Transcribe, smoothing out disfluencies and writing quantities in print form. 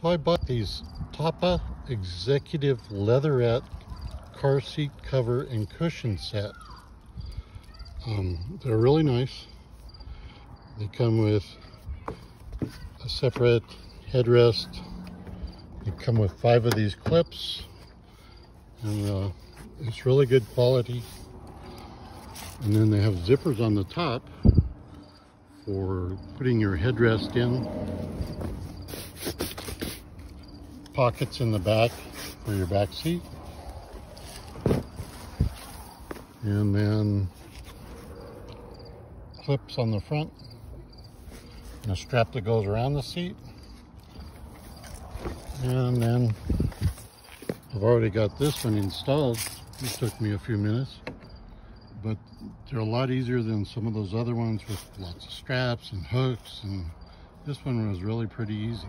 So I bought these TAPHA Executive Leatherette Car Seat Cover and Cushion Set. They're really nice. They come with a separate headrest. They come with 5 of these clips, and it's really good quality. And then they have zippers on the top for putting your headrest in. Pockets in the back for your back seat. And then clips on the front, and a strap that goes around the seat. And then I've already got this one installed. It took me a few minutes, but they're a lot easier than some of those other ones with lots of straps and hooks, and this one was really pretty easy.